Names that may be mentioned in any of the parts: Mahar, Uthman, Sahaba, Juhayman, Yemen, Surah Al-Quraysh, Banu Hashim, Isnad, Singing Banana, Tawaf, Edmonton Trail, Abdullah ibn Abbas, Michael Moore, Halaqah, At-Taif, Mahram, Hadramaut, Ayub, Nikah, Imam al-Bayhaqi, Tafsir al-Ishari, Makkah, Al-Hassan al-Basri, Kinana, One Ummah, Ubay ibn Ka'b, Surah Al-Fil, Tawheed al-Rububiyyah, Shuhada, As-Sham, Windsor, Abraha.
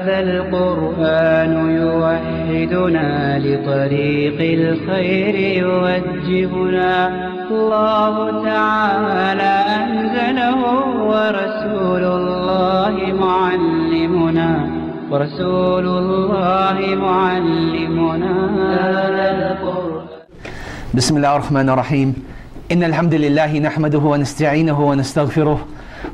هذا القرآن يوحدنا لطريق الخير يوجهنا الله تعالى أنزله ورسول الله معلمنا بسم الله الرحمن الرحيم إن الحمد لله نحمده ونستعينه ونستغفره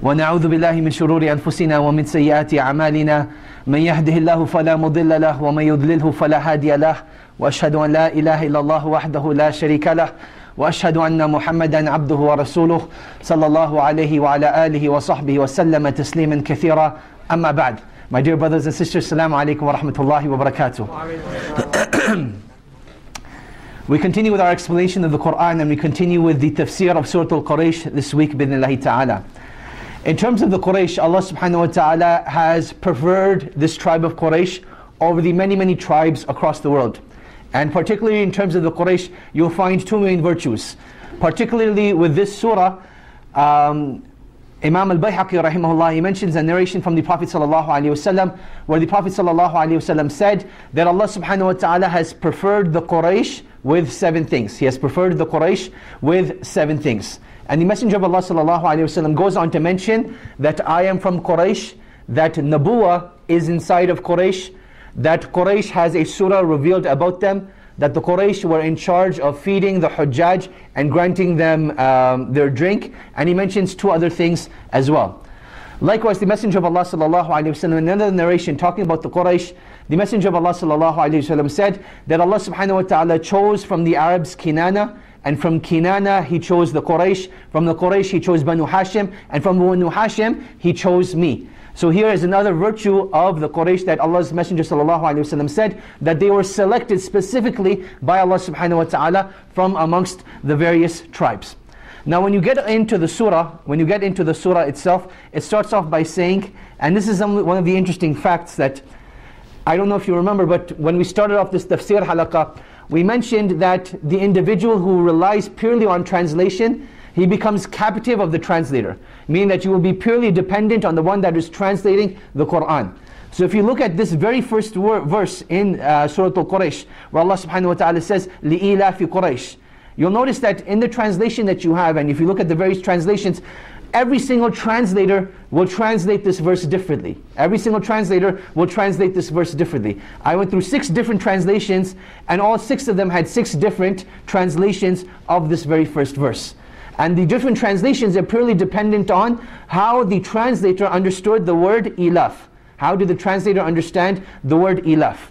ونعوذ بالله من شرور أنفسنا ومن سيئات أعمالنا من يهده الله فلا مضل له ومن يضلله فلا هادي له وأشهد أن لا إله إلا الله وحده لا شريك له وأشهد أن محمدا عبده ورسوله صلى الله عليه وعلى آله وصحبه وسلم تسليما كثيرا أما بعد My dear brothers and sisters, Assalamu alaikum wa rahmatullahi wa barakatuh. We continue with our explanation of the Qur'an and we continue with the tafsir of Surah Al-Quraysh this week, bi'idhnillahi ta'ala. In terms of the Quraysh, Allah subhanahu wa ta'ala has preferred this tribe of Quraysh over the many, many tribes across the world. And particularly in terms of the Quraysh, you'll find two main virtues. Particularly with this surah, Imam al-Bayhaqi rahimahullah, he mentions a narration from the Prophet sallallahu alaihi wasallam where the Prophet sallallahu alaihi wasallam said that Allah subhanahu wa ta'ala has preferred the Quraysh with 7 things. He has preferred the Quraysh with 7 things. And the Messenger of Allah sallallahu alaihi wasallam goes on to mention that I am from Quraysh, that Nabuwah is inside of Quraysh, that Quraysh has a surah revealed about them, that the Quraysh were in charge of feeding the Hujjaj and granting them their drink. And he mentions 2 other things as well. Likewise, the Messenger of Allah sallallahu alaihi wasallam, another narration talking about the Quraysh, the Messenger of Allah sallallahu alaihi wasallam said that Allah subhanahu wa ta'ala chose from the Arabs Kinana, and from Kinana He chose the Quraysh, from the Quraysh He chose Banu Hashim, and from Banu Hashim He chose me. So here is another virtue of the Quraysh that Allah's Messenger sallallahu alaihi wasallam said that they were selected specifically by Allah subhanahu wa ta'ala from amongst the various tribes. Now when you get into the surah, itself, it starts off by saying, and this is one of the interesting facts that I don't know if you remember, but when we started off this tafsir halaqah, we mentioned that the individual who relies purely on translation, he becomes captive of the translator, meaning that you will be purely dependent on the one that is translating the Qur'an. So if you look at this very first verse in Surah Al-Quraysh, where Allah subhanahu wa ta'ala says, لِإِلَافِ قُرَيْشِ, you'll notice that in the translation that you have, and if you look at the various translations, every single translator will translate this verse differently. Every single translator will translate this verse differently. I went through 6 different translations, and all 6 of them had 6 different translations of this very first verse. And the different translations are purely dependent on how the translator understood the word ilaf. How did the translator understand the word ilaf?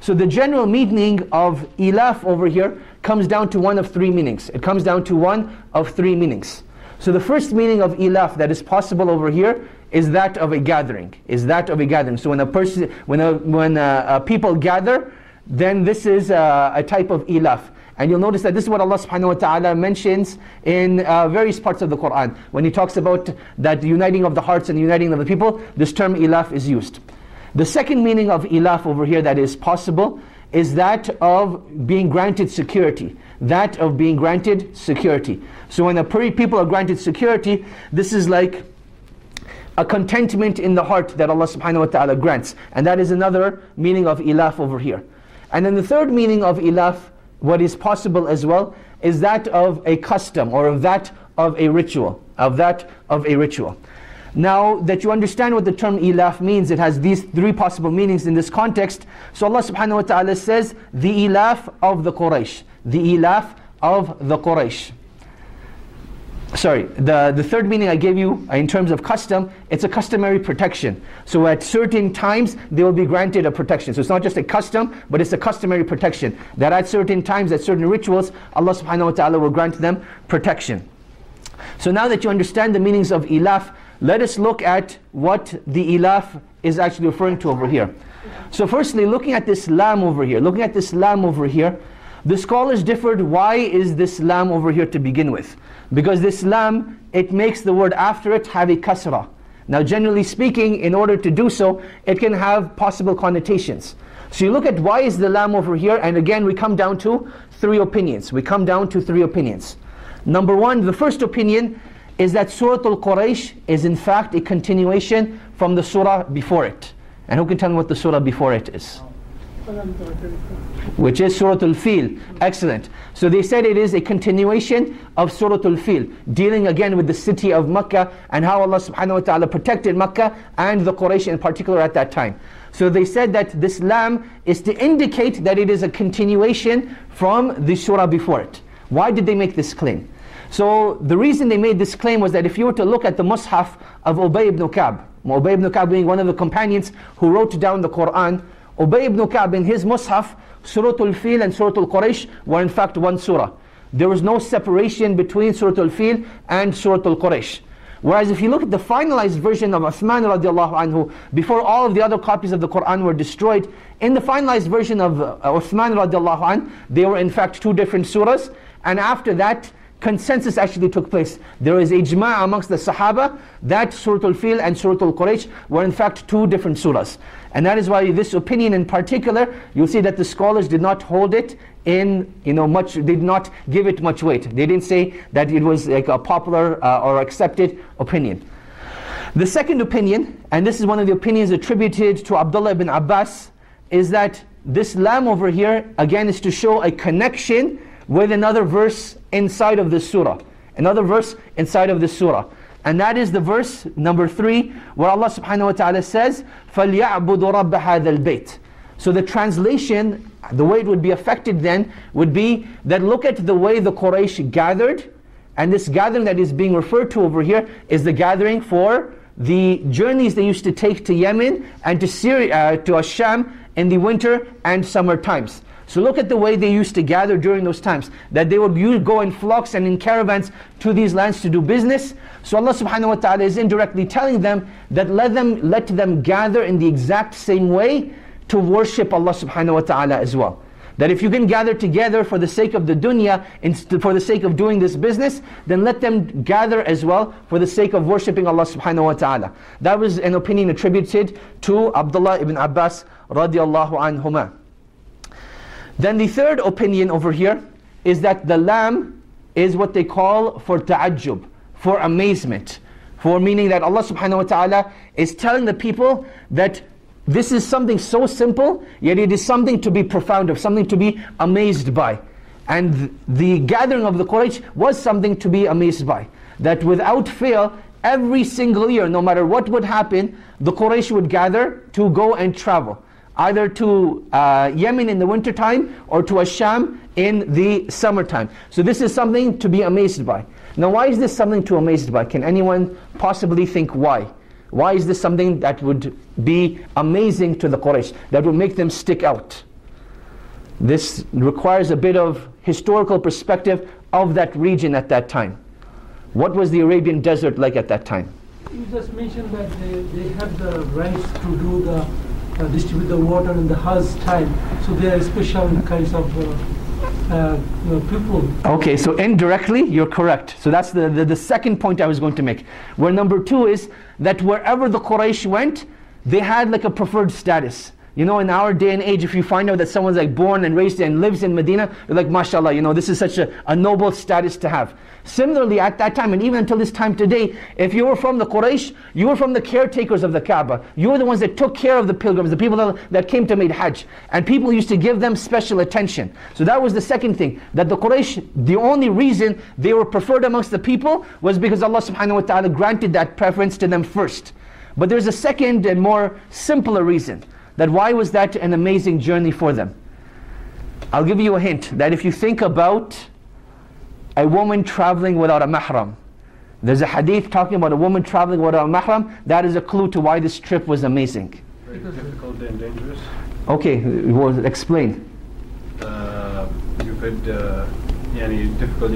So the general meaning of ilaf over here comes down to one of 3 meanings. It comes down to one of 3 meanings. So the first meaning of ilaf that is possible over here is that of a gathering. Is that of a gathering. So when a person, when people gather, then this is a type of ilaf. And you'll notice that this is what Allah subhanahu wa ta'ala mentions in various parts of the Qur'an. When He talks about that uniting of the hearts and uniting of the people, this term ilaf is used. The second meaning of ilaf over here that is possible is that of being granted security. That of being granted security. So when the people are granted security, this is like a contentment in the heart that Allah subhanahu wa ta'ala grants. And that is another meaning of ilaf over here. And then the third meaning of ilaf, what is possible as well, is that of a custom, or of that of a ritual, of that of a ritual. Now that you understand what the term ilaf means, it has these 3 possible meanings in this context. So Allah subhanahu wa ta'ala says, the ilaf of the Quraysh. The ilaf of the Quraysh. Sorry, the third meaning I gave you in terms of custom, it's a customary protection. So at certain times, they will be granted a protection. So it's not just a custom, but it's a customary protection. That at certain times, at certain rituals, Allah subhanahu wa ta'ala will grant them protection. So now that you understand the meanings of ilaf, let us look at what the ilaf is actually referring to over here. So firstly, looking at this lam over here, the scholars differed, why is this lam over here to begin with? Because this lam, it makes the word after it have a kasra. Now generally speaking, in order to do so, it can have possible connotations. So you look at why is the lam over here, and again we come down to 3 opinions. Number one, the first opinion is that Surah Al-Quraysh is in fact a continuation from the surah before it. And who can tell me what the surah before it is? Which is Surah Al-Fil. Excellent. So they said it is a continuation of Surah Al-Fil, dealing again with the city of Makkah and how Allah subhanahu wa ta'ala protected Makkah and the Quraysh in particular at that time. So they said that this lamb is to indicate that it is a continuation from the surah before it. Why did they make this claim? So the reason they made this claim was that if you were to look at the mushaf of Ubay ibn Ka'b, Ubay ibn Ka'b being one of the companions who wrote down the Quran, Ubay ibn Ka'b in his mushaf, Surah Al-Fil and Surah Al-Quraysh were in fact one surah. There was no separation between Surah Al-Fil and Surah Al-Quraysh. Whereas if you look at the finalized version of Uthman radiallahu anhu, before all of the other copies of the Quran were destroyed, in the finalized version of Uthman radiallahu anhu, they were in fact two different surahs, and after that consensus actually took place. There is ijma' amongst the Sahaba that Surah Al-Fil and Surah Al-Quraysh were in fact two different surahs. And that is why this opinion in particular, you'll see that the scholars did not hold it in, much, did not give it much weight. They didn't say that it was like a popular or accepted opinion. The second opinion, and this is one of the opinions attributed to Abdullah ibn Abbas, is that this lamb over here, again, is to show a connection with another verse inside of this surah. Another verse inside of this surah. And that is the verse number 3, where Allah subhanahu wa ta'ala says, فَلْيَعْبُدُ رَبَّ هَذَا الْبَيْتِ. So the translation, the way it would be affected then, would be that look at the way the Quraysh gathered, and this gathering that is being referred to over here is the gathering for the journeys they used to take to Yemen and to Syria, to As-Sham in the winter and summer times. So look at the way they used to gather during those times, that they would go in flocks and in caravans to these lands to do business. So Allah subhanahu wa ta'ala is indirectly telling them that let them gather in the exact same way to worship Allah subhanahu wa ta'ala as well. That if you can gather together for the sake of the dunya, for the sake of doing this business, then let them gather as well for the sake of worshipping Allah subhanahu wa ta'ala. That was an opinion attributed to Abdullah ibn Abbas radiallahu anhuma. Then the third opinion over here is that the lamb is what they call for ta'ajjub, for amazement, for meaning that Allah subhanahu wa ta'ala is telling the people that this is something so simple, yet it is something to be profound of, something to be amazed by. And the gathering of the Quraysh was something to be amazed by. That without fail, every single year, no matter what would happen, the Quraysh would gather to go and travel, either to Yemen in the wintertime or to As-Sham in the summertime. So this is something to be amazed by. Now why is this something to be amazed by? Can anyone possibly think why? Why is this something that would be amazing to the Quraysh, that would make them stick out? This requires a bit of historical perspective of that region at that time. What was the Arabian Desert like at that time? You just mentioned that they had the rights to do the distribute the water in the Hajj time, so they are special kinds of people. Okay, so indirectly, you're correct. So that's the second point I was going to make. Where number 2 is that wherever the Quraysh went, they had like a preferred status. You know, in our day and age, if you find out that someone's like born and raised and lives in Medina, you're like, mashallah, this is such a noble status to have. Similarly, at that time, and even until this time today, if you were from the Quraysh, you were from the caretakers of the Kaaba. You were the ones that took care of the pilgrims, the people that came to make Hajj. And people used to give them special attention. So that was the second thing, that the Quraysh, the only reason they were preferred amongst the people was because Allah subhanahu wa ta'ala granted that preference to them first. But there's a second and more simpler reason. That why was that an amazing journey for them? I'll give you a hint, that if you think about a woman traveling without a mahram, there's a hadith talking about a woman traveling without a mahram, that is a clue to why this trip was amazing. Very difficult and dangerous. Okay, well, explain. You could, difficult,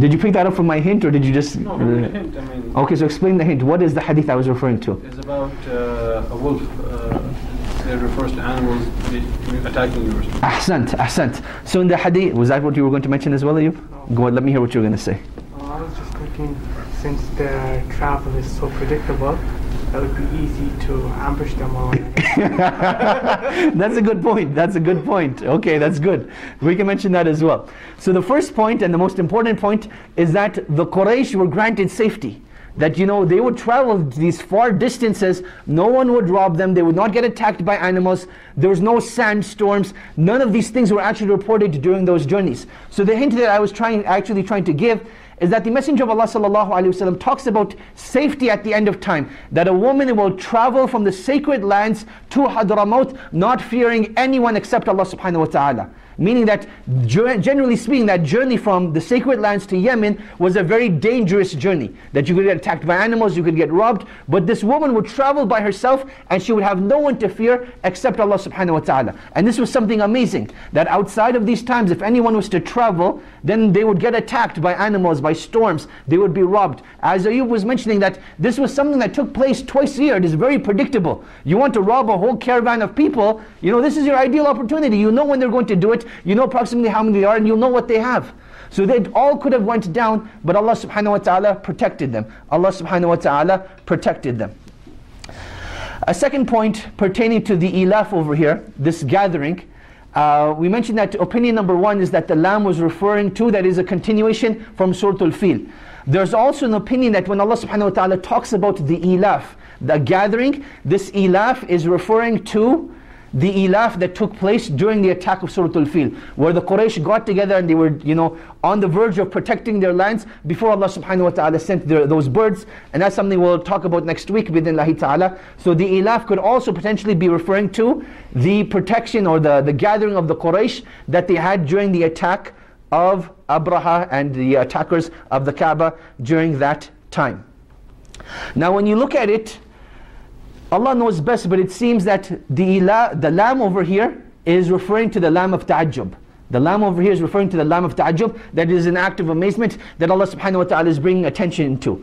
Did you pick that up from my hint, or did you just... No, from the hint, Okay, so explain the hint. What is the hadith I was referring to? It's about a wolf. It refers to animals attacking yours. Ahsant, ahsant. So in the hadith, was that what you were going to mention as well, Ayub? No. Go on, let me hear what you were going to say. I was just thinking, since their travel is so predictable, that would be easy to ambush them all. That's a good point. That's a good point. Okay, that's good. We can mention that as well. So the first point and the most important point is that the Quraysh were granted safety. that, you know, they would travel these far distances, no one would rob them, they would not get attacked by animals, there was no sandstorms, none of these things were actually reported during those journeys. So the hint that I was actually trying to give is that the Messenger of Allah ﷺ talks about safety at the end of time, that a woman will travel from the sacred lands to Hadramaut not fearing anyone except Allah subhanahu wa ta'ala. Meaning that, generally speaking, that journey from the sacred lands to Yemen was a very dangerous journey. That you could get attacked by animals, you could get robbed, but this woman would travel by herself and she would have no one to fear except Allah subhanahu wa ta'ala. And this was something amazing, that outside of these times, if anyone was to travel, then they would get attacked by animals, by storms, they would be robbed. As Ayyub was mentioning, that this was something that took place twice a year, it is very predictable. You want to rob a whole caravan of people, you know, this is your ideal opportunity, you know when they're going to do it, you know approximately how many they are and you'll know what they have. So they all could have went down, but Allah subhanahu wa ta'ala protected them. Allah subhanahu wa ta'ala protected them. A second point pertaining to the ilaf over here, this gathering, we mentioned that opinion number one is that the lamb was referring to, that is a continuation from Surah Al-Fil. There's also an opinion that when Allah subhanahu wa ta'ala talks about the ilaf, the gathering, this ilaf is referring to the ilaf that took place during the attack of Surah Al-Fil, where the Quraysh got together and they were, you know, on the verge of protecting their lands before Allah subhanahu wa ta'ala sent those birds. And that's something we'll talk about next week bi'idhnillahi ta'ala. So the ilaf could also potentially be referring to the protection or the gathering of the Quraysh that they had during the attack of Abraha and the attackers of the Kaaba during that time. Now when you look at it, Allah knows best, but it seems that the lamb over here is referring to the lamb of ta'ajjub. The lamb over here is referring to the lamb of ta'ajjub, that is an act of amazement that Allah subhanahu wa ta'ala is bringing attention to.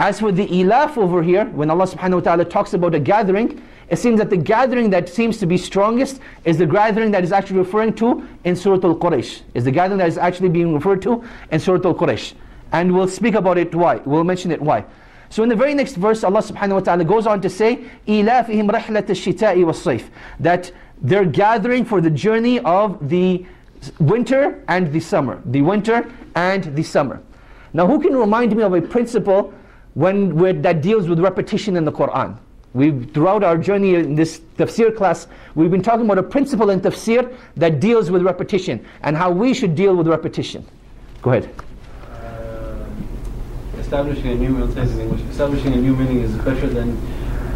As for the ilaf over here, when Allah subhanahu wa ta'ala talks about a gathering, it seems that the gathering that seems to be strongest is the gathering that is actually referring to in Surah Al-Quraysh. Is the gathering that is actually being referred to in Surah Al-Quraysh. And we'll speak about it why, we'll mention it why. So in the very next verse, Allah subhanahu wa ta'ala goes on to say, إِلَافِهِمْ رَحْلَةَ الشِّتَاءِ وَالصَّيْفِ, that they're gathering for the journey of the winter and the summer. The winter and the summer. Now who can remind me of a principle that deals with repetition in the Qur'an? Throughout our journey in this tafsir class, we've been talking about a principle in tafsir that deals with repetition and how we should deal with repetition. Go ahead. Establishing a new meaning is better than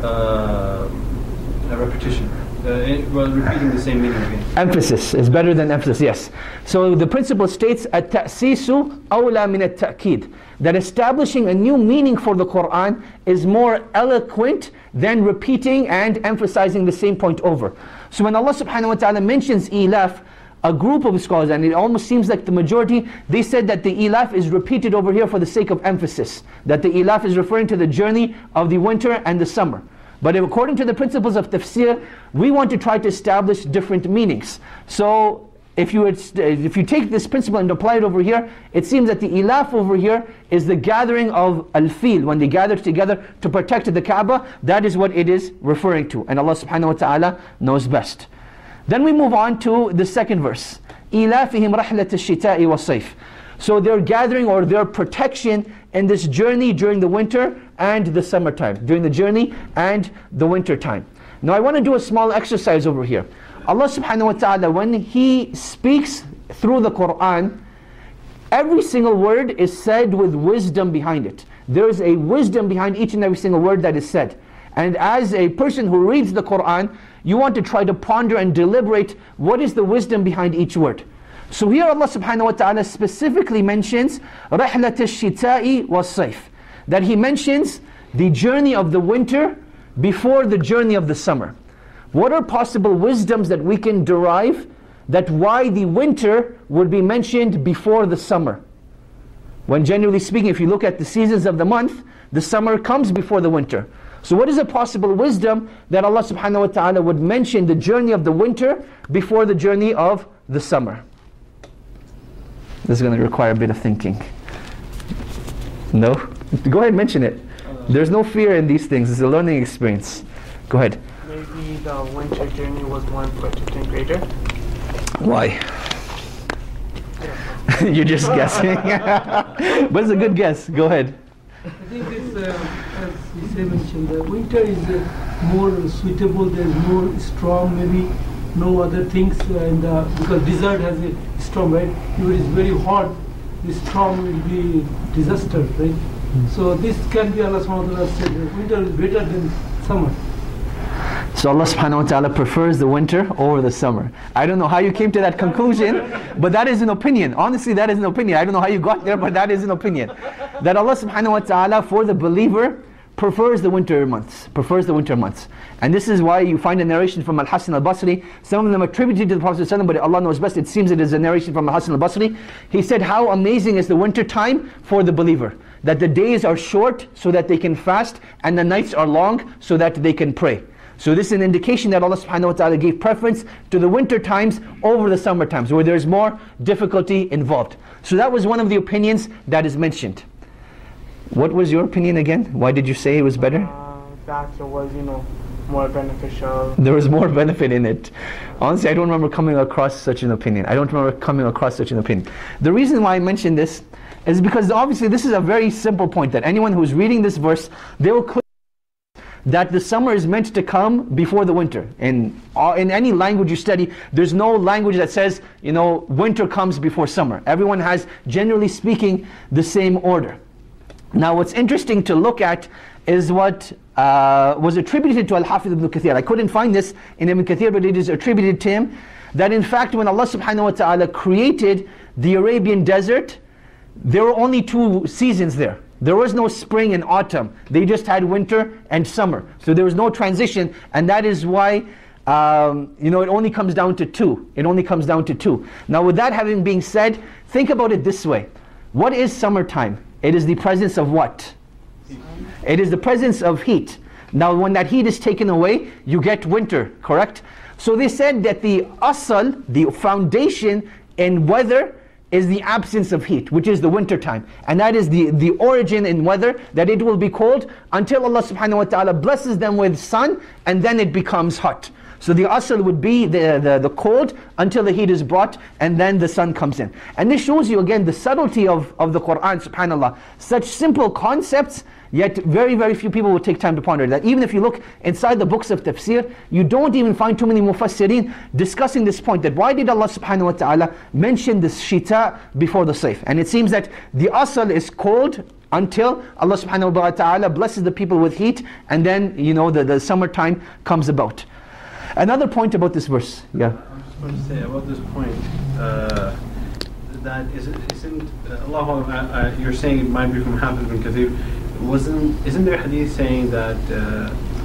a repetition. Repeating the same meaning again. Emphasis is better than emphasis, yes. So the principle states, التأسيس أولى من التأكيد, that establishing a new meaning for the Qur'an is more eloquent than repeating and emphasizing the same point over. So when Allah subhanahu wa ta'ala mentions ilaf, a group of scholars, and it almost seems like the majority, they said that the ilaf is repeated over here for the sake of emphasis. That the ilaf is referring to the journey of the winter and the summer. But according to the principles of tafsir, we want to try to establish different meanings. So if you take this principle and apply it over here, it seems that the ilaf over here is the gathering of al-fil, when they gathered together to protect the Kaaba, that is what it is referring to. And Allah subhanahu wa ta'ala knows best. Then we move on to the second verse. إِلَافِهِمْ رَحْلَةَ الشِّتَاءِ وَالصَّيْفِ. So their gathering or their protection in this journey during the winter and the summertime. During the journey and the winter time. Now I want to do a small exercise over here. Allah subhanahu wa ta'ala, when He speaks through the Qur'an, every single word is said with wisdom behind it. There is a wisdom behind each and every single word that is said. And as a person who reads the Qur'an, you want to try to ponder and deliberate what is the wisdom behind each word. So here Allah subhanahu wa ta'ala specifically mentions رَحْلَةَ الشِّتَاءِ وَالصَّيْفِ, that He mentions the journey of the winter before the journey of the summer. What are possible wisdoms that we can derive that why the winter would be mentioned before the summer? When generally speaking, if you look at the seasons of the month, the summer comes before the winter. So what is a possible wisdom that Allah subhanahu wa ta'ala would mention the journey of the winter before the journey of the summer? This is going to require a bit of thinking. No? Go ahead and mention it. There's no fear in these things. It's a learning experience. Go ahead. Maybe the winter journey was more important and greater. Why? You're just guessing. But it's a good guess. Go ahead. I think it's, as you say, mentioned, the winter is more suitable. There's more strong, maybe no other things, and because desert has a storm, right? If it is very hot, the storm will be disaster, right? So this can be Allah subhanahu wa ta'ala said, winter is better than summer. So Allah subhanahu wa ta'ala prefers the winter over the summer. I don't know how you came to that conclusion, but that is an opinion. Honestly, that is an opinion. I don't know how you got there, but that is an opinion. That Allah subhanahu wa ta'ala, for the believer, prefers the winter months. Prefers the winter months. And this is why you find a narration from Al-Hassan al-Basri. Some of them attributed to the Prophet ﷺ, but Allah knows best. It seems it is a narration from Al-Hassan al-Basri. He said, how amazing is the winter time for the believer. That the days are short so that they can fast, and the nights are long so that they can pray. So this is an indication that Allah subhanahu wa ta'ala gave preference to the winter times over the summer times, where there is more difficulty involved. So that was one of the opinions that is mentioned. What was your opinion again? Why did you say it was better? That it was, you know, more beneficial. There was more benefit in it. Honestly, I don't remember coming across such an opinion. I don't remember coming across such an opinion. The reason why I mentioned this is because obviously this is a very simple point that anyone who's reading this verse, they will clearly that the summer is meant to come before the winter. In any language you study, there's no language that says, you know, winter comes before summer. Everyone has, generally speaking, the same order. Now what's interesting to look at is what was attributed to Al-Hafidh ibn Kathir. I couldn't find this in Ibn Kathir, but it is attributed to him, that in fact when Allah subhanahu wa ta'ala created the Arabian desert, there were only two seasons there. There was no spring and autumn. They just had winter and summer. So there was no transition, and that is why you know, it only comes down to two. It only comes down to two. Now with that having been said, think about it this way. What is summertime? It is the presence of what? Heat. It is the presence of heat. Now when that heat is taken away, you get winter, correct? So they said that the asal, the foundation in weather, is the absence of heat, which is the winter time. And that is the origin in weather, that it will be cold until Allah subhanahu wa ta'ala blesses them with sun, and then it becomes hot. So the asl would be the cold until the heat is brought, and then the sun comes in. And this shows you again the subtlety of the Qur'an, subhanAllah. Such simple concepts, yet very, very few people will take time to ponder that. Even if you look inside the books of tafsir, you don't even find too many mufassirin discussing this point, that why did Allah subhanahu wa ta'ala mention the shita before the sayf? And it seems that the asl is cold until Allah subhanahu wa ta'ala blesses the people with heat, and then, you know, the summertime comes about. Another point about this verse, yeah? I'm just going to say about this point, that isn't, you're saying it might be from Hafidh ibn Kathir, isn't there a hadith saying that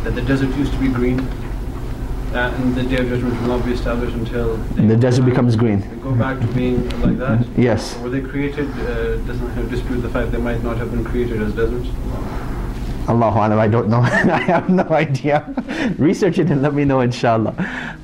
that the desert used to be green, and the Day of Judgment will not be established until the desert becomes green? They go back to being like that? Yes. Were they created, doesn't dispute the fact they might not have been created as deserts? Allahu Alam, I don't know. I have no idea. Research it and let me know, inshallah.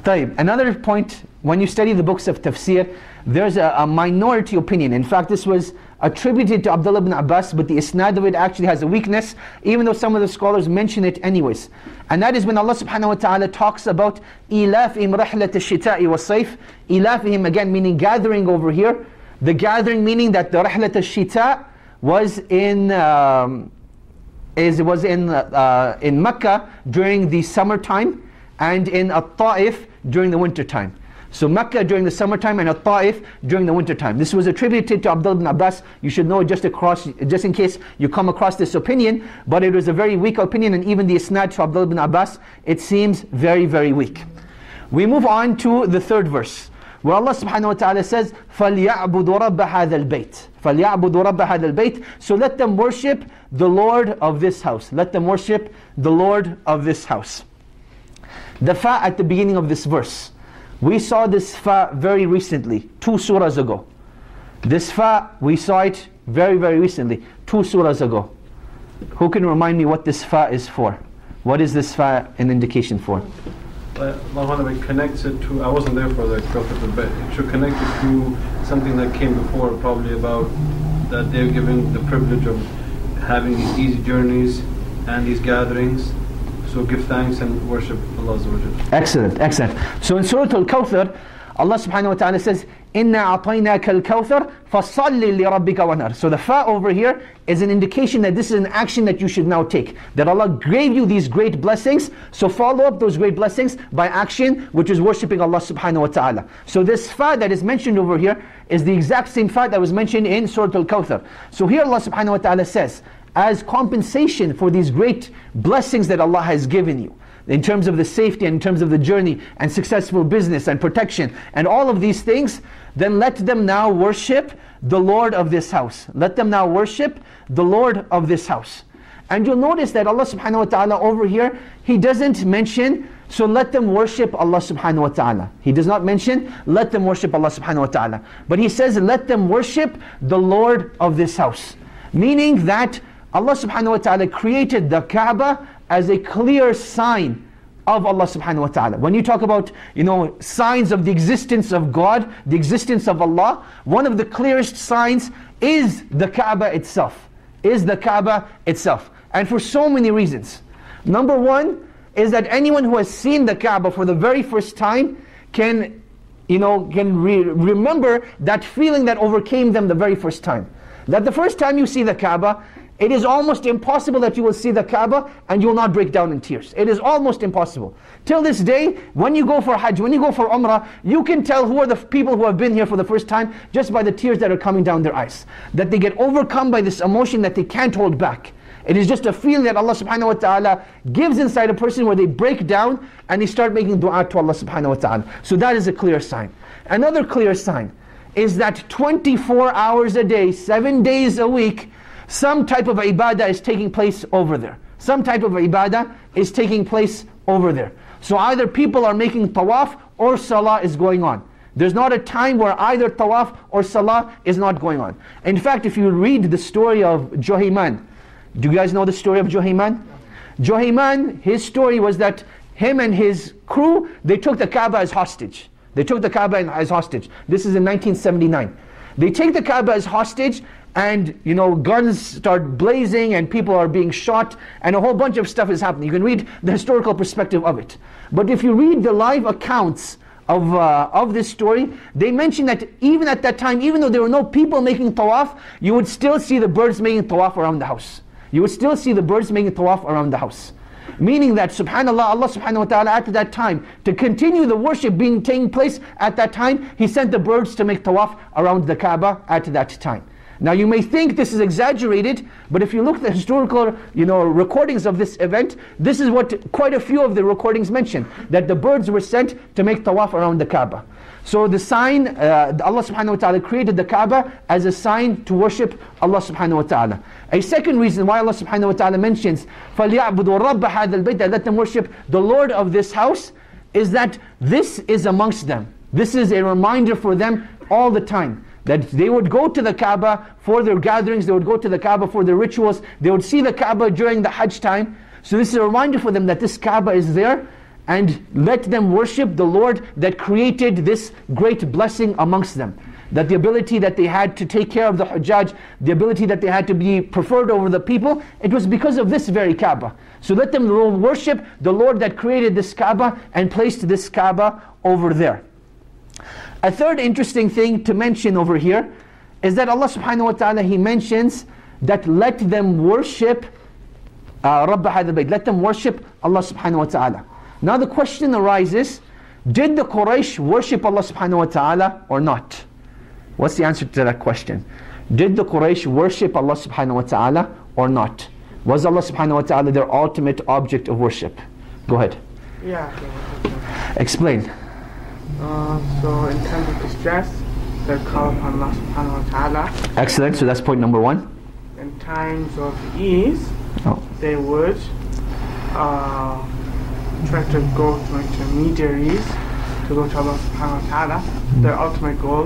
Taib. Another point, when you study the books of tafsir, there's a minority opinion. In fact, this was attributed to Abdullah ibn Abbas, but the isnad of it actually has a weakness, even though some of the scholars mention it anyways. And that is when Allah subhanahu wa ta'ala talks about إِلَافِهِمْ رَحْلَةَ الشِّتَاءِ وَالصَّيْفِ. إِلَافِهِمْ again meaning gathering over here. The gathering meaning that the رَحْلَةَ الشِّتَاء was in... was in Makkah during the summertime, and in At-Taif during the wintertime. So Makkah during the summertime and At-Taif during the wintertime. This was attributed to Abdullah ibn Abbas. You should know it just in case you come across this opinion, but it was a very weak opinion, and even the isnad to Abdullah ibn Abbas, it seems very, very weak. We move on to the third verse, where Allah subhanahu wa ta'ala says, فَلْيَعْبُدُوا رَبَّ هَذَا الْبَيْتِ. فَلْيَعْبُدُوا رَبَّ هَذَا الْبَيْتِ. So let them worship the Lord of this house. Let them worship the Lord of this house. The fa at the beginning of this verse. We saw this fa very recently, 2 surahs ago. This fa, we saw it very, very recently, 2 surahs ago. Who can remind me what this fa is for? What is this fa an indication for? It connects it to, I wasn't there for the Prophet, but it should connect it to something that came before, probably about that they're given the privilege of having these easy journeys and these gatherings. So give thanks and worship Allah. Excellent, excellent. So in Surah Al-Kawthar, Allah subhanahu wa ta'ala says, إِنَّا عَطَيْنَاكَ الْكَوْثَرَ فَصَلِّ لِرَبِّكَ وَنْهَرْ. So the fa over here is an indication that this is an action that you should now take. That Allah gave you these great blessings, so follow up those great blessings by action, which is worshipping Allah subhanahu wa ta'ala. So this fa that is mentioned over here is the exact same fa that was mentioned in Surah Al-Kawthar. So here Allah subhanahu wa ta'ala says, as compensation for these great blessings that Allah has given you, in terms of the safety, and in terms of the journey, and successful business, and protection, and all of these things, then let them now worship the Lord of this house. Let them now worship the Lord of this house. And you'll notice that Allah subhanahu wa ta'ala over here, He doesn't mention, so let them worship Allah subhanahu wa ta'ala. He does not mention, let them worship Allah subhanahu wa ta'ala. But He says, let them worship the Lord of this house. Meaning that Allah subhanahu wa ta'ala created the Kaaba as a clear sign of Allah subhanahu wa ta'ala. When you talk about, you know, signs of the existence of God, the existence of Allah, one of the clearest signs is the Kaaba itself. Is the Kaaba itself. And for so many reasons. Number one is that anyone who has seen the Kaaba for the very first time can, you know, remember that feeling that overcame them the very first time. That the first time you see the Kaaba, it is almost impossible that you will see the Kaaba and you will not break down in tears. It is almost impossible. Till this day, when you go for Hajj, when you go for Umrah, you can tell who are the people who have been here for the first time just by the tears that are coming down their eyes. That they get overcome by this emotion that they can't hold back. It is just a feeling that Allah subhanahu wa ta'ala gives inside a person where they break down and they start making dua to Allah subhanahu wa ta'ala. So that is a clear sign. Another clear sign is that 24 hours a day, 7 days a week, some type of ibadah is taking place over there. Some type of ibadah is taking place over there. So either people are making tawaf or salah is going on. There's not a time where either tawaf or salah is not going on. In fact, if you read the story of Juhayman, do you guys know the story of Juhayman? Juhayman, his story was that him and his crew, they took the Kaaba as hostage. They took the Kaaba as hostage. This is in 1979. They take the Kaaba as hostage, and you know, guns start blazing and people are being shot and a whole bunch of stuff is happening. You can read the historical perspective of it. But if you read the live accounts of this story, they mention that even at that time, even though there were no people making tawaf, you would still see the birds making tawaf around the house. You would still see the birds making tawaf around the house. Meaning that subhanAllah, Allah subhanahu wa ta'ala at that time, to continue the worship being taking place at that time, He sent the birds to make tawaf around the Kaaba at that time. Now you may think this is exaggerated, but if you look at the historical, you know, recordings of this event, this is what quite a few of the recordings mention, that the birds were sent to make tawaf around the Kaaba. So the sign, Allah subhanahu wa ta'ala created the Kaaba as a sign to worship Allah subhanahu wa ta'ala. A second reason why Allah subhanahu wa ta'ala mentions, فَلْيَعْبُدُوا رَبَّ هَذَا الْبَيْتَ, let them worship the Lord of this house, is that this is amongst them. This is a reminder for them all the time. That they would go to the Kaaba for their gatherings, they would go to the Kaaba for their rituals, they would see the Kaaba during the Hajj time. So this is a reminder for them that this Kaaba is there, and let them worship the Lord that created this great blessing amongst them. That the ability that they had to take care of the Hujjaj, the ability that they had to be preferred over the people, it was because of this very Kaaba. So let them worship the Lord that created this Kaaba and placed this Kaaba over there. A third interesting thing to mention over here is that Allah subhanahu wa ta'ala, He mentions that let them worship Rabb hadha al-bayt, let them worship Allah subhanahu wa ta'ala. Now the question arises, did the Quraysh worship Allah subhanahu wa ta'ala or not? What's the answer to that question? Did the Quraysh worship Allah subhanahu wa ta'ala or not? Was Allah subhanahu wa ta'ala their ultimate object of worship? Go ahead. Yeah. Explain. So in terms of distress, they call upon Allah subhanahu wa ta'ala. Excellent, so that's point number one. In times of ease, they would try to go to intermediaries to go to Allah subhanahu wa ta'ala. Their ultimate goal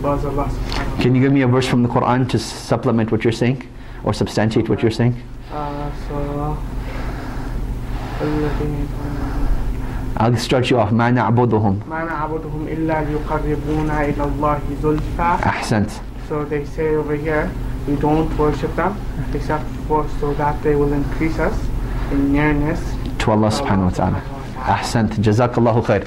was Allah subhanahu wa ta'ala. Can you give me a verse from the Quran to supplement what you're saying? Or substantiate what you're saying? I'll start you off. مَا نَعْبُدُهُمْ إِلَّا لِيُقَرِّبُونَا إِلَى اللَّهِ زُلْفَى. Ahsant. So they say over here, we don't worship them except for so that they will increase us in nearness to Allah subhanahu wa ta'ala. Ahsant, Jazakallahu khair.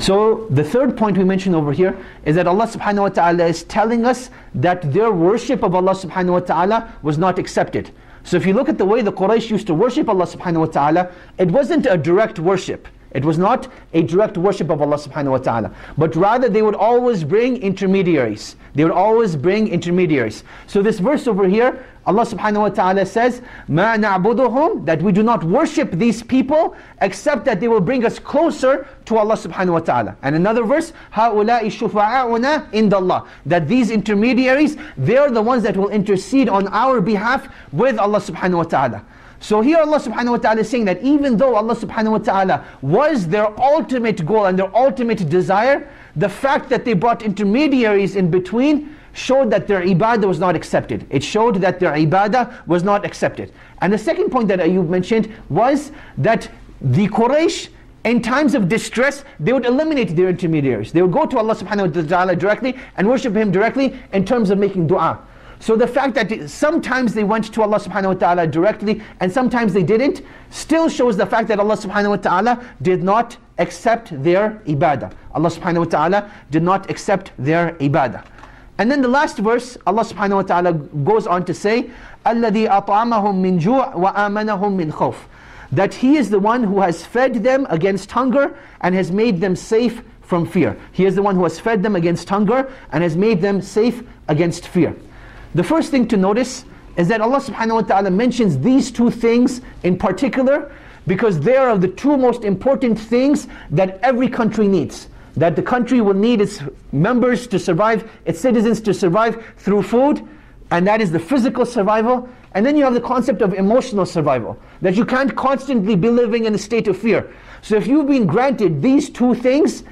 So the third point we mentioned over here is that Allah subhanahu wa ta'ala is telling us that their worship of Allah subhanahu wa ta'ala was not accepted. So if you look at the way the Quraysh used to worship Allah subhanahu wa ta'ala, it wasn't a direct worship. It was not a direct worship of Allah subhanahu wa ta'ala. But rather they would always bring intermediaries. They would always bring intermediaries. So this verse over here, Allah subhanahu wa ta'ala says, "Ma na'buduhum," that we do not worship these people except that they will bring us closer to Allah subhanahu wa ta'ala. And another verse, "Ha'ula'i shufa'a'una indallah," that these intermediaries, they are the ones that will intercede on our behalf with Allah subhanahu wa ta'ala. So here Allah subhanahu wa ta'ala is saying that even though Allah subhanahu wa ta'ala was their ultimate goal and their ultimate desire, the fact that they brought intermediaries in between showed that their ibadah was not accepted. It showed that their ibadah was not accepted. And the second point that Ayyub mentioned was that the Quraysh, in times of distress, they would eliminate their intermediaries. They would go to Allah subhanahu wa ta'ala directly and worship Him directly in terms of making dua. So the fact that sometimes they went to Allah subhanahu wa ta'ala directly and sometimes they didn't, still shows the fact that Allah subhanahu wa ta'ala did not accept their ibadah. Allah subhanahu wa ta'ala did not accept their ibadah. And then the last verse, Allah subhanahu wa ta'ala goes on to say, "Alladhi at'amahum min ju' wa amanahum min khawf," that He is the one who has fed them against hunger and has made them safe from fear. He is the one who has fed them against hunger and has made them safe against fear. The first thing to notice is that Allah subhanahu wa ta'ala mentions these two things in particular because they are the two most important things that every country needs. That the country will need its members to survive, its citizens to survive through food, and that is the physical survival. And then you have the concept of emotional survival, that you can't constantly be living in a state of fear. So if you've been granted these two things,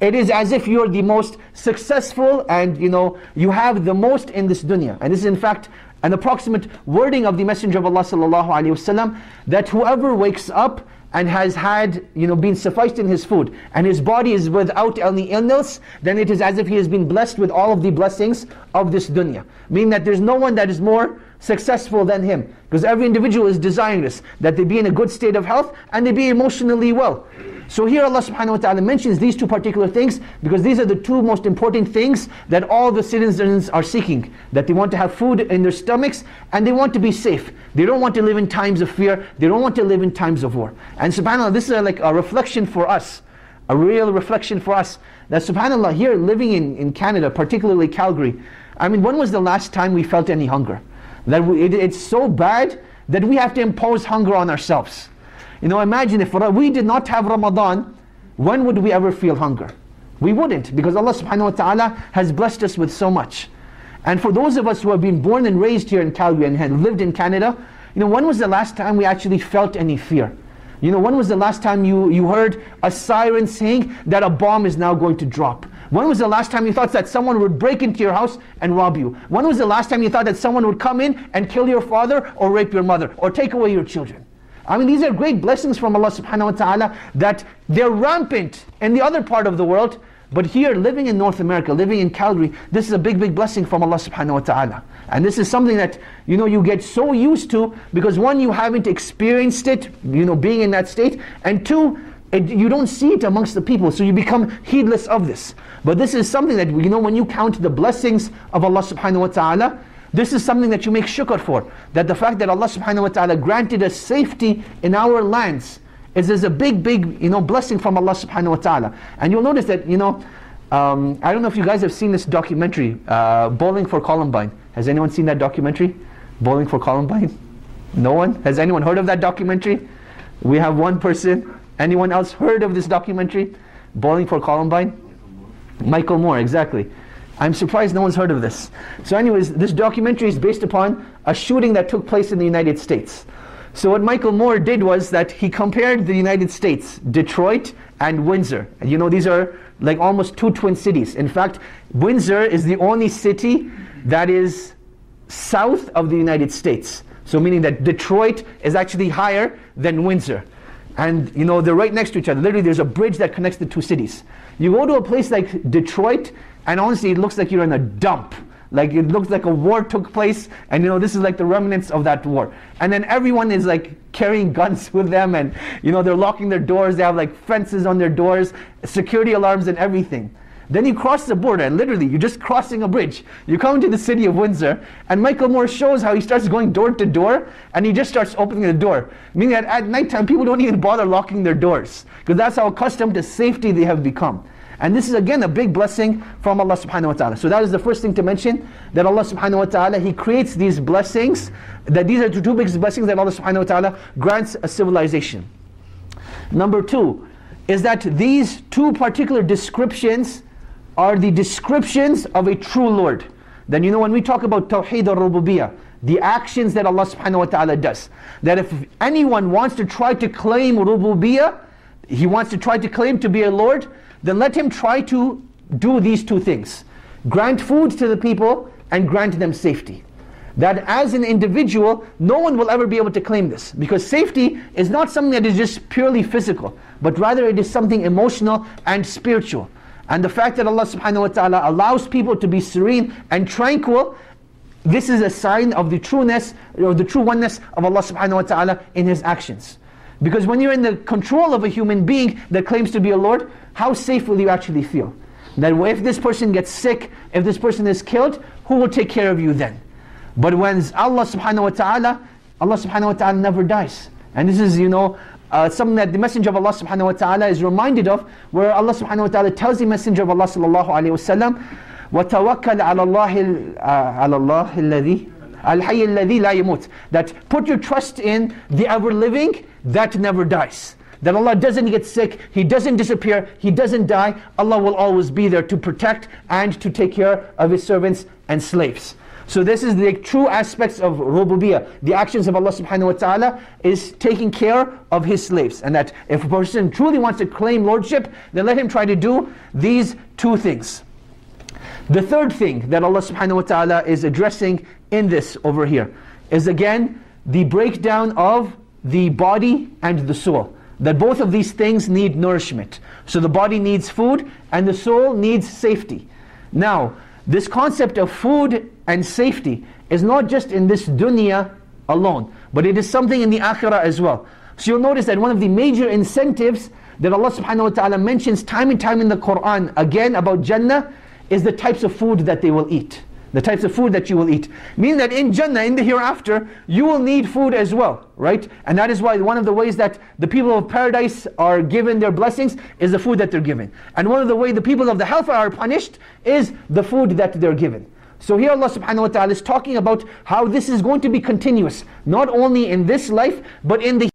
it is as if you're the most successful and you have the most in this dunya. And this is in fact an approximate wording of the Messenger of Allah sallallahu alaihi wasallam, that whoever wakes up and has had been sufficed in his food and his body is without any illness, then it is as if he has been blessed with all of the blessings of this dunya. Meaning that there's no one that is more successful than him. Because every individual is desiring this, that they be in a good state of health and they be emotionally well. So here Allah subhanahu wa ta'ala mentions these two particular things because these are the two most important things that all the citizens are seeking. That they want to have food in their stomachs and they want to be safe. They don't want to live in times of fear. They don't want to live in times of war. And subhanAllah, this is like a reflection for us. A real reflection for us. That subhanAllah, here living in Canada, particularly Calgary, I mean, when was the last time we felt any hunger? That it's so bad that we have to impose hunger on ourselves. Imagine if we did not have Ramadan, when would we ever feel hunger? We wouldn't, because Allah subhanahu wa ta'ala has blessed us with so much. And for those of us who have been born and raised here in Calgary and had lived in Canada, when was the last time we actually felt any fear? When was the last time you heard a siren saying that a bomb is now going to drop? When was the last time you thought that someone would break into your house and rob you? When was the last time you thought that someone would come in and kill your father or rape your mother or take away your children? I mean, these are great blessings from Allah subhanahu wa ta'ala that they're rampant in the other part of the world. But here, living in North America, living in Calgary, this is a big, big blessing from Allah subhanahu wa ta'ala. And this is something that, you get so used to because one, you haven't experienced it, being in that state. And two, you don't see it amongst the people, so you become heedless of this. But this is something that, when you count the blessings of Allah subhanahu wa ta'ala, this is something that you make shukr for. That the fact that Allah subhanahu wa ta'ala granted us safety in our lands is a big, big, blessing from Allah subhanahu wa ta'ala. And you'll notice that, I don't know if you guys have seen this documentary, Bowling for Columbine. Has anyone seen that documentary? Bowling for Columbine? No one? Has anyone heard of that documentary? We have one person. Anyone else heard of this documentary? Bowling for Columbine? Michael Moore, exactly. I'm surprised no one's heard of this. So anyways, this documentary is based upon a shooting that took place in the United States. So what Michael Moore did was that he compared the United States, Detroit and Windsor. And these are like almost two twin cities. In fact, Windsor is the only city that is south of the United States. So meaning that Detroit is actually higher than Windsor. And they're right next to each other. Literally there's a bridge that connects the two cities. You go to a place like Detroit, and honestly, it looks like you're in a dump. Like it looks like a war took place, and you know, this is like the remnants of that war. And then everyone is like carrying guns with them, and you know, they're locking their doors, they have like fences on their doors, security alarms and everything. Then you cross the border, and literally you're just crossing a bridge. You come to the city of Windsor, and Michael Moore shows how he starts going door to door, and he just starts opening the door. Meaning that at nighttime people don't even bother locking their doors, because that's how accustomed to safety they have become. And this is again a big blessing from Allah subhanahu wa ta'ala. So that is the first thing to mention, that Allah subhanahu wa ta'ala, He creates these blessings, that these are the two biggest blessings that Allah subhanahu wa ta'ala grants a civilization. Number two, is that these two particular descriptions are the descriptions of a true Lord. Then you know, when we talk about Tawheed al-Rububiyyah, the actions that Allah subhanahu wa ta'ala does, that if anyone wants to try to claim Rububiyyah, he wants to try to claim to be a Lord, then let him try to do these two things. Grant food to the people and grant them safety. That as an individual, no one will ever be able to claim this, because safety is not something that is just purely physical, but rather it is something emotional and spiritual. And the fact that Allah subhanahu wa ta'ala allows people to be serene and tranquil, this is a sign of the trueness, or the true oneness of Allah subhanahu wa ta'ala in His actions. Because when you're in the control of a human being that claims to be a Lord, how safe will you actually feel? That if this person gets sick, if this person is killed, who will take care of you then? But when Allah subhanahu wa ta'ala never dies. And this is, you know, something that the Messenger of Allah subhanahu wa ta'ala is reminded of, where Allah subhanahu wa ta'ala tells the Messenger of Allah sallallahu alayhi wa sallam, وَتَوَكَّلْ عَلَى اللَّهِ الَّذِي الْحَيِّ الَّذِي لَا يَمُوتُ. That put your trust in the ever-living that never dies. That Allah doesn't get sick, He doesn't disappear, He doesn't die. Allah will always be there to protect and to take care of His servants and slaves. So this is the true aspects of Rububiyyah. The actions of Allah subhanahu wa ta'ala is taking care of His slaves. And that if a person truly wants to claim lordship, then let him try to do these two things. The third thing that Allah subhanahu wa ta'ala is addressing in this over here is again the breakdown of the body and the soul. That both of these things need nourishment. So the body needs food and the soul needs safety. Now, this concept of food and safety is not just in this dunya alone, but it is something in the akhirah as well. So you'll notice that one of the major incentives that Allah subhanahu wa ta'ala mentions time and time in the Quran, again about Jannah, is the types of food that they will eat. The types of food that you will eat. Meaning that in Jannah, in the hereafter, you will need food as well, right? And that is why one of the ways that the people of paradise are given their blessings is the food that they're given. And one of the ways the people of the hellfire are punished is the food that they're given. So here Allah subhanahu wa ta'ala is talking about how this is going to be continuous, not only in this life, but in the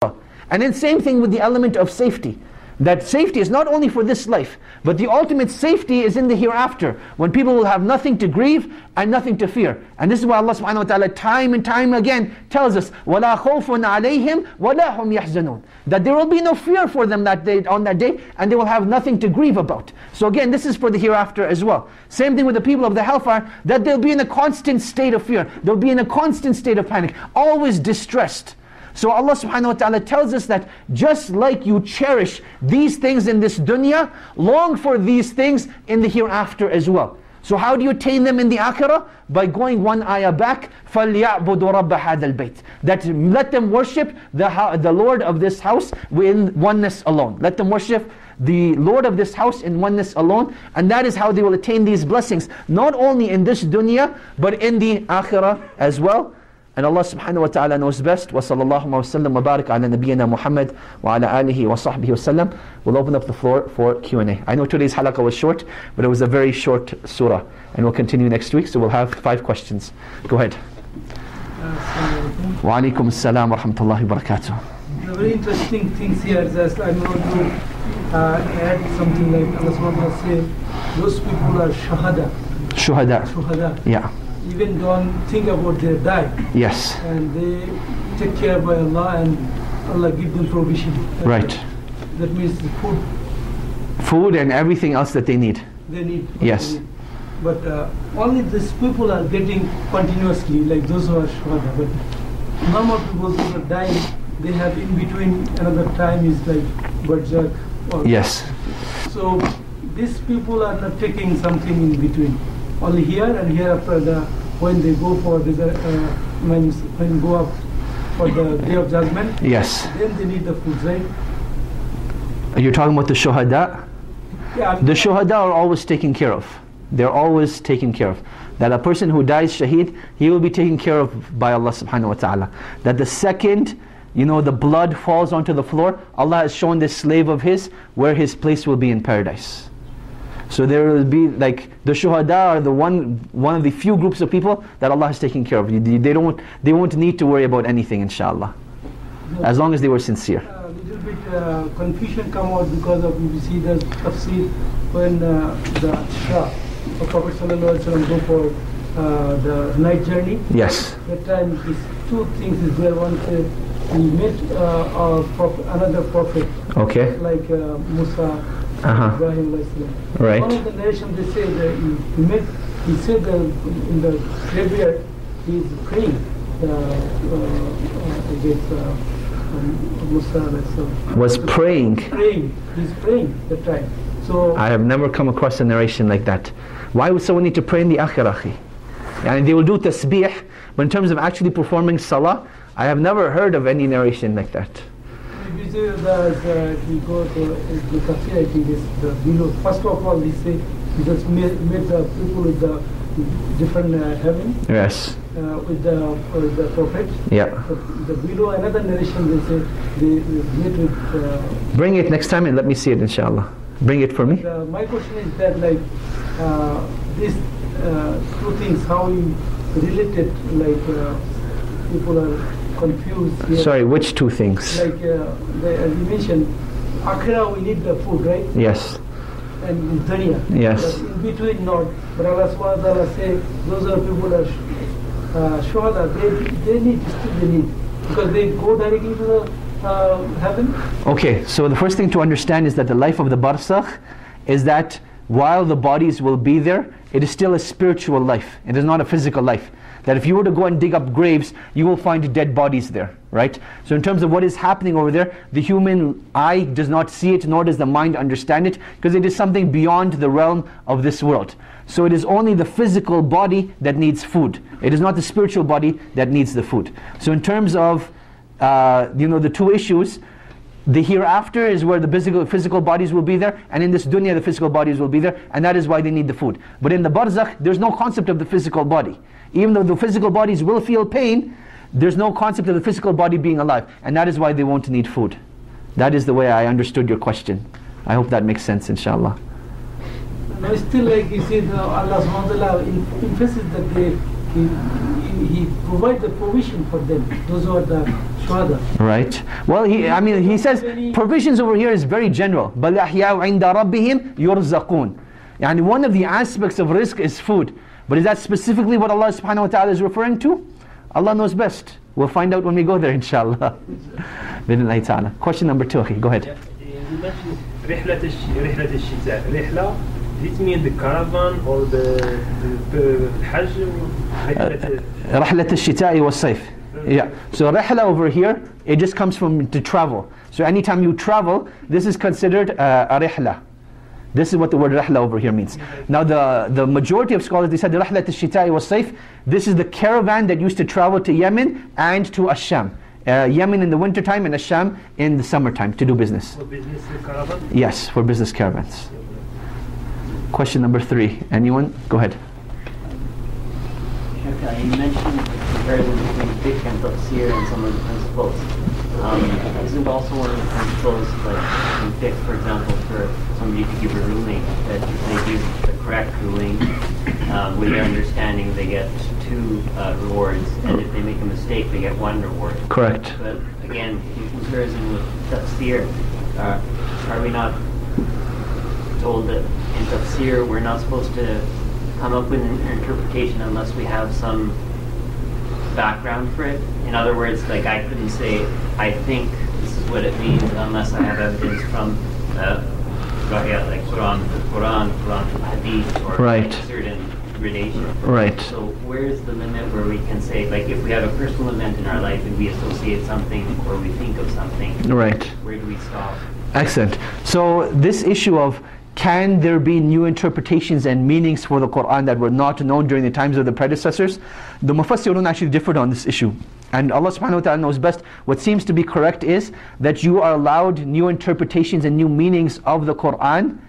hereafter. And then same thing with the element of safety. That safety is not only for this life, but the ultimate safety is in the hereafter, when people will have nothing to grieve and nothing to fear. And this is why Allah subhanahu wa ta'ala time and time again tells us, وَلَا خَوْفٌ عَلَيْهِمْ وَلَا هُمْ يَحْزَنُونَ. That there will be no fear for them that day, on that day, and they will have nothing to grieve about. So again, this is for the hereafter as well. Same thing with the people of the hellfire, that they'll be in a constant state of fear. They'll be in a constant state of panic, always distressed. So Allah subhanahu wa ta'ala tells us that just like you cherish these things in this dunya, long for these things in the hereafter as well. So how do you attain them in the akhirah? By going one ayah back, فَلْيَعْبُدُ رَبَّ هَذَا الْبَيْتِ. That let them worship the Lord of this house in oneness alone. Let them worship the Lord of this house in oneness alone. And that is how they will attain these blessings, not only in this dunya, but in the akhirah as well. And Allah subhanahu wa ta'ala knows best. Wa sallallahu wa sallam wa barik ala nabiyyina Muhammad wa ala alihi wa sahbihi wa sallam. We'll open up the floor for Q&A. I know today's halaqah was short, but it was a very short surah. And we'll continue next week, so we'll have 5 questions. Go ahead. Wa alaykum as-salam wa rahmatullahi wa barakatuh. Very interesting things here. Just I'm going to add something like Allah subhanahu wa ta'ala says, those people are shuhada. Shuhada. Shuhada. Yeah. Even don't think about their diet. Yes. And they take care by Allah, and Allah give them provision. Right. That means the food. Food and everything else that they need. They need. Yes. They need. But only these people are getting continuously, like those who are shuhada. But normal people who are dying, they have in between another time is like barzakh. Yes. So these people are not taking something in between. only here, and hereafter when they go for the when go up for the day of judgment. Yes. Then they need the food, right? You're talking about the shuhada? Yeah, I mean, the shuhada are always taken care of. They're always taken care of. That a person who dies shaheed, he will be taken care of by Allah subhanahu wa ta'ala. That the second, you know, the blood falls onto the floor, Allah has shown this slave of his where his place will be in paradise. So there will be, like, the shuhada are the one of the few groups of people that Allah is taking care of. They won't need to worry about anything, inshallah, as long as they were sincere. A little bit confusion come out because of, we see the tafsir when the Ashra of Prophet Sallallahu Alaihi Wasallam go for the night journey. Yes. That time two things is there. One says we met another prophet. Okay. Like Musa. Uh-huh. Right. One of the narrations they say that he said that in the graveyard he is praying against Musa. Was praying? Praying. He's praying the time. So I have never come across a narration like that. Why would someone need to pray in the akhirah? And they will do tasbih, but in terms of actually performing salah, I have never heard of any narration like that. If you go to the tafsir, I think it's the below. First of all, they say he just made the people with the different heaven. Yes. With the prophet. Yeah. The below another narration, they say they made with. Bring it next time and let me see it, inshallah. Bring it for me. My question is that, like, these two things, how you related, like, people are confused here. Sorry, which two things? Like, as you mentioned, akhirah we need the food, right? Yes. And in dunya. Yes. But in between not. But Allah subhanahu wa ta'ala say, those are people are shuhada, they need still they need. Because they go directly to the heaven. Okay, so the first thing to understand is that the life of the barzakh is that while the bodies will be there, it is still a spiritual life. It is not a physical life. That if you were to go and dig up graves, you will find dead bodies there, right? So in terms of what is happening over there, the human eye does not see it, nor does the mind understand it, because it is something beyond the realm of this world. So it is only the physical body that needs food. It is not the spiritual body that needs the food. So in terms of, you know, the two issues, the hereafter is where the physical bodies will be there, and in this dunya the physical bodies will be there, and that is why they need the food. But in the barzakh, there's no concept of the physical body. Even though the physical bodies will feel pain, there's no concept of the physical body being alive, and that is why they won't need food. That is the way I understood your question. I hope that makes sense, inshallah. No, still, like you said, Allah subhanahu wa ta'ala emphasizes that He provides the provision for them. Those are the shuhada. Right. Well, he says provisions over here is very general. بَلْ أَحْيَاءُ عِنْدَ رَبِّهِمْ يُرْزَقُونَ. And one of the aspects of rizq is food. But is that specifically what Allah subhanahu wa ta'ala is referring to? Allah knows best. We'll find out when we go there, inshallah. Bidnillahi ta'ala. Question number 2, go ahead. You mentioned rihlat al-shita. Rihla, does it mean the caravan or the hajj? Rihlat al-shita'i wa sayf. Yeah. So rihla over here, it just comes from to travel. So anytime you travel, this is considered a rihla. This is what the word rahla over here means. Now the majority of scholars, they said the rahlat al-shita'i was safe. This is the caravan that used to travel to Yemen and to As-Sham. Yemen in the winter time and As-Sham in the summertime to do business. For business caravan? Yes, for business caravans. Question number 3, anyone? Go ahead. Okay, you mentioned the comparison between fiqh and tafsir and some of the principles. Isn't also one of the principles, like in fiqh, for example, for somebody to give a ruling, that if they give the correct ruling with their understanding, they get 2 rewards, and if they make a mistake, they get 1 reward. Correct. But again, in comparison with tafsir, are we not told that in tafsir we're not supposed to come up with an interpretation unless we have some background for it? In other words, like, I couldn't say, I think this is what it means unless I have evidence from like Quran, Hadith, or right, like certain relation. Right. So where's the limit where we can say, like, if we have a personal event in our life and we associate something or we think of something, right, where do we stop? Excellent. So this issue of Can there be new interpretations and meanings for the Qur'an that were not known during the times of the predecessors? The Mufassirun actually differed on this issue. And Allah subhanahu wa ta'ala knows best. What seems to be correct is that you are allowed new interpretations and new meanings of the Qur'an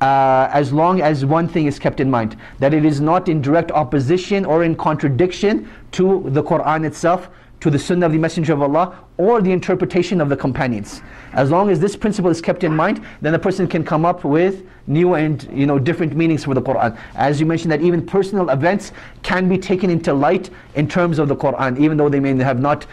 as long as one thing is kept in mind. That it is not in direct opposition or in contradiction to the Qur'an itself, to the Sunnah of the Messenger of Allah, or the interpretation of the companions. As long as this principle is kept in mind, then the person can come up with new and different meanings for the Qur'an. As you mentioned, that even personal events can be taken into light in terms of the Qur'an, even though they may have not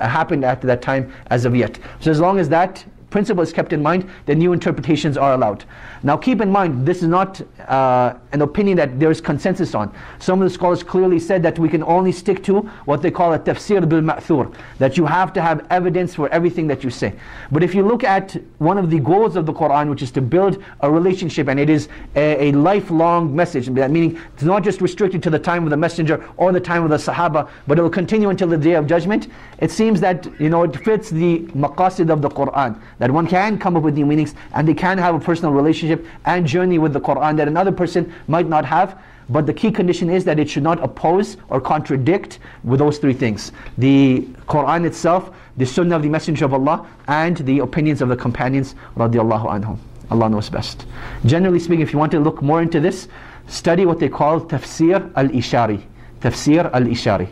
happened at that time as of yet. So as long as that principle is kept in mind, the new interpretations are allowed. Now keep in mind, this is not an opinion that there is consensus on. Some of the scholars clearly said that we can only stick to what they call a tafsir bil ma'thur, that you have to have evidence for everything that you say. But if you look at one of the goals of the Qur'an, which is to build a relationship, and it is a lifelong message, meaning it's not just restricted to the time of the Messenger or the time of the Sahaba, but it will continue until the Day of Judgment, it seems that it fits the maqasid of the Qur'an, that one can come up with new meanings and they can have a personal relationship and journey with the Qur'an that another person might not have. But the key condition is that it should not oppose or contradict with those three things: the Qur'an itself, the Sunnah of the Messenger of Allah, and the opinions of the companions radiallahu anhum. Allah knows best. Generally speaking, if you want to look more into this, study what they call Tafsir al-Ishari. Tafsir al-Ishari.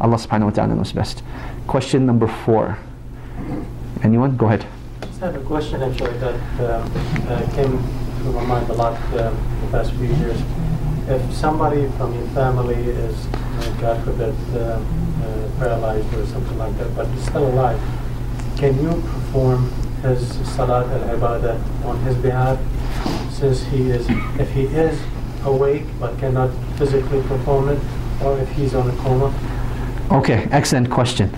Allah subhanahu wa ta'ala knows best. Question number 4. Anyone? Go ahead. I have a question actually that came to my mind a lot the past few years. If somebody from your family is, God forbid, paralyzed or something like that, but is still alive, can you perform his salat al-ibadah on his behalf, since he is, if he is awake but cannot physically perform it, or if he's on a coma? Okay, excellent question.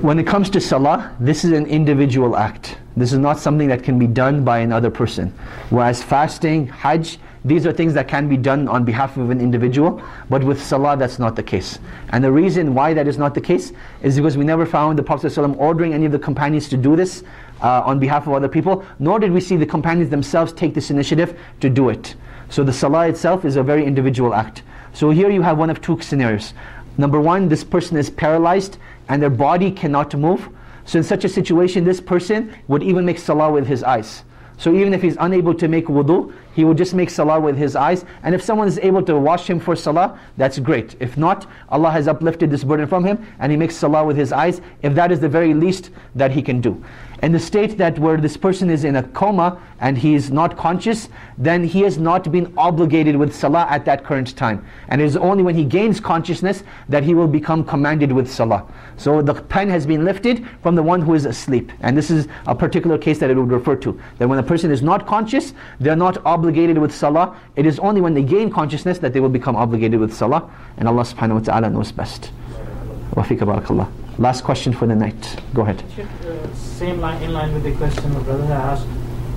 When it comes to salah, this is an individual act. This is not something that can be done by another person. Whereas fasting, hajj, these are things that can be done on behalf of an individual, but with salah that's not the case. And the reason why that is not the case is because we never found the Prophet ﷺ ordering any of the companions to do this on behalf of other people, nor did we see the companions themselves take this initiative to do it. So the salah itself is a very individual act. So here you have one of two scenarios. Number one, this person is paralyzed and their body cannot move. So in such a situation, this person would even make salah with his eyes. So even if he's unable to make wudu, he would just make salah with his eyes. And if someone is able to wash him for salah, that's great. If not, Allah has uplifted this burden from him and he makes salah with his eyes, if that is the very least that he can do. In the state that where this person is in a coma and he is not conscious, then he has not been obligated with salah at that current time. And it is only when he gains consciousness that he will become commanded with salah. So the pen has been lifted from the one who is asleep. And this is a particular case that it would refer to. That when a person is not conscious, they are not obligated with salah. It is only when they gain consciousness that they will become obligated with salah. And Allah subhanahu wa ta'ala knows best. Wa fika barakallah. Last question for the night. Go ahead. Same line, in line with the question my brother asked.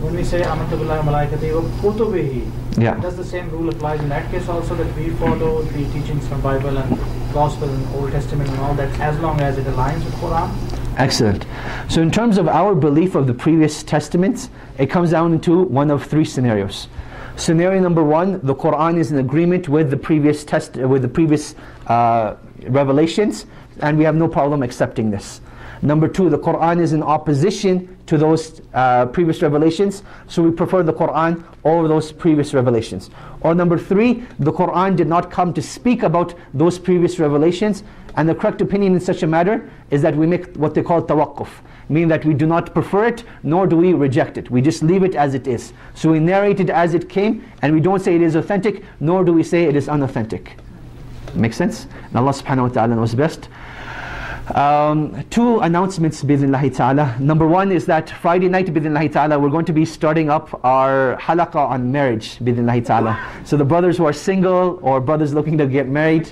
When we say Amantullahi Malaikati wa Kutubihi, yeah, does the same rule apply in that case also, that we follow the teachings from Bible and Gospel and Old Testament and all that, as long as it aligns with Quran? Excellent. So in terms of our belief of the previous testaments, it comes down into one of three scenarios. Scenario number one, the Qur'an is in agreement with the previous revelations, and we have no problem accepting this. Number two, the Qur'an is in opposition to those previous revelations, so we prefer the Qur'an over those previous revelations. Or number three, the Qur'an did not come to speak about those previous revelations, and the correct opinion in such a matter is that we make what they call tawakkuf, meaning that we do not prefer it, nor do we reject it. We just leave it as it is. So we narrate it as it came, and we don't say it is authentic, nor do we say it is unauthentic. Makes sense? And Allah subhanahu wa ta'ala knows best. Two announcements bi'idhnillahi ta'ala. Number one is that Friday night bi'idhnillahi ta'ala we're going to be starting up our halaqah on marriage bi'idhnillahi ta'ala. So the brothers who are single or brothers looking to get married,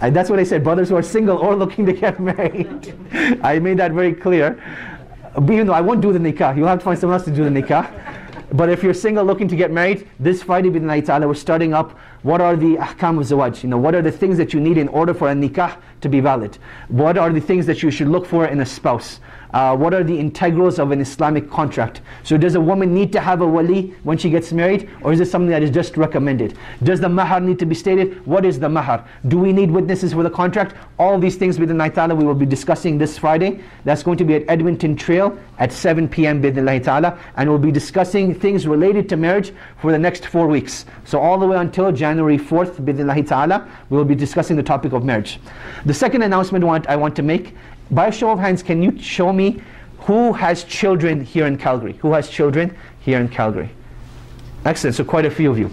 and that's what I said, brothers who are single or looking to get married. I made that very clear. Even though I won't do the nikah, you'll have to find someone else to do the nikah. But if you're single looking to get married, this Friday bi'idhnillahi ta'ala we're starting up what are the ahkam of zawaj, what are the things that you need in order for a nikah to be valid, what are the things that you should look for in a spouse, What are the integrals of an Islamic contract? So does a woman need to have a wali when she gets married, or is it something that is just recommended? Does the mahar need to be stated? What is the mahar? Do we need witnesses for the contract? All these things bi'idhnillahi ta'ala we will be discussing this Friday. That's going to be at Edmonton Trail at 7 p.m. bi'idhnillahi ta'ala, and we'll be discussing things related to marriage for the next 4 weeks. So all the way until January 4th bi'idhnillahi ta'ala we will be discussing the topic of marriage. The second announcement I want to make, by show of hands, can you show me who has children here in Calgary? Who has children here in Calgary? Excellent, so quite a few of you.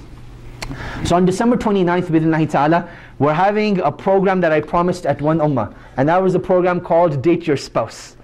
So on December 29th, bi'idhnillahi ta'ala, we're having a program that I promised at One Ummah, and that was a program called Date Your Spouse.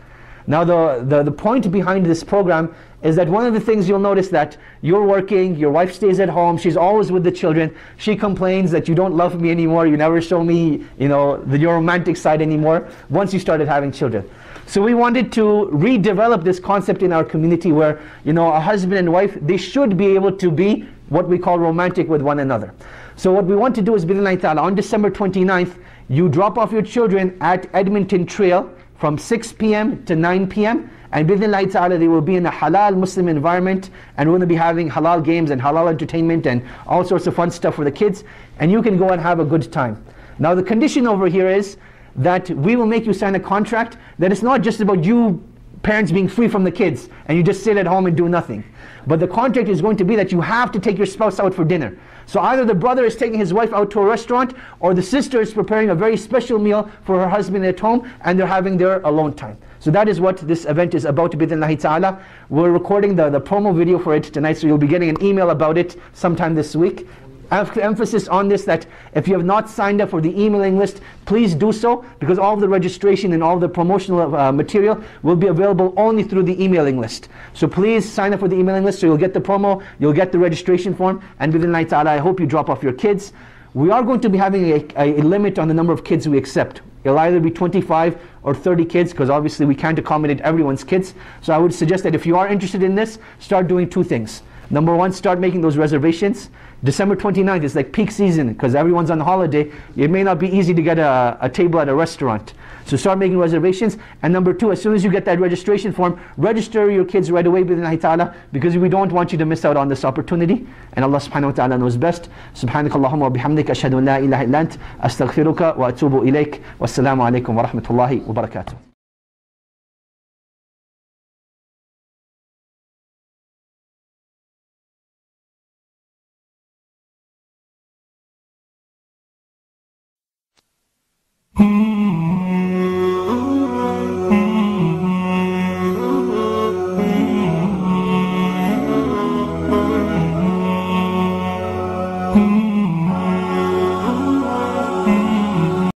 Now the point behind this program is that one of the things you'll notice that you're working, your wife stays at home, she's always with the children, she complains that you don't love me anymore, you never show me, you know, your romantic side anymore, once you started having children. So we wanted to redevelop this concept in our community where, you know, a husband and wife, they should be able to be what we call romantic with one another. So what we want to do is, bi'idhnillahi ta'ala, on December 29th, you drop off your children at Edmonton Trail from 6 p.m. to 9 p.m. and bi'idhnillahi ta'ala they will be in a halal Muslim environment, and we're going to be having halal games and halal entertainment and all sorts of fun stuff for the kids, and you can go and have a good time. Now the condition over here is that we will make you sign a contract that it's not just about you parents being free from the kids and you just sit at home and do nothing. But the contract is going to be that you have to take your spouse out for dinner. So either the brother is taking his wife out to a restaurant, or the sister is preparing a very special meal for her husband at home and they're having their alone time. So that is what this event is about, bi'idhnillahi ta'ala. We're recording the promo video for it tonight, so you'll be getting an email about it sometime this week. Emphasis on this, that if you have not signed up for the emailing list, please do so, because all the registration and all the promotional material will be available only through the emailing list. So please sign up for the emailing list, so you'll get the promo, you'll get the registration form, and bi'idhnillahi ta'ala I hope you drop off your kids. We are going to be having a limit on the number of kids we accept. It'll either be 25 or 30 kids, because obviously we can't accommodate everyone's kids. So I would suggest that if you are interested in this, start doing two things. Number one, start making those reservations. December 29th is like peak season because everyone's on holiday. It may not be easy to get a table at a restaurant. So start making reservations. And number two, as soon as you get that registration form, register your kids right away, bi'idhnillahi ta'ala, because we don't want you to miss out on this opportunity. And Allah subhanahu wa ta'ala knows best. Subhanakallahumma wa bihamdik, ashhadu an la ilaha illa ant, astaghfiruka wa atubu ilayk. Wassalamu alaikum wa rahmatullahi wa barakatuh.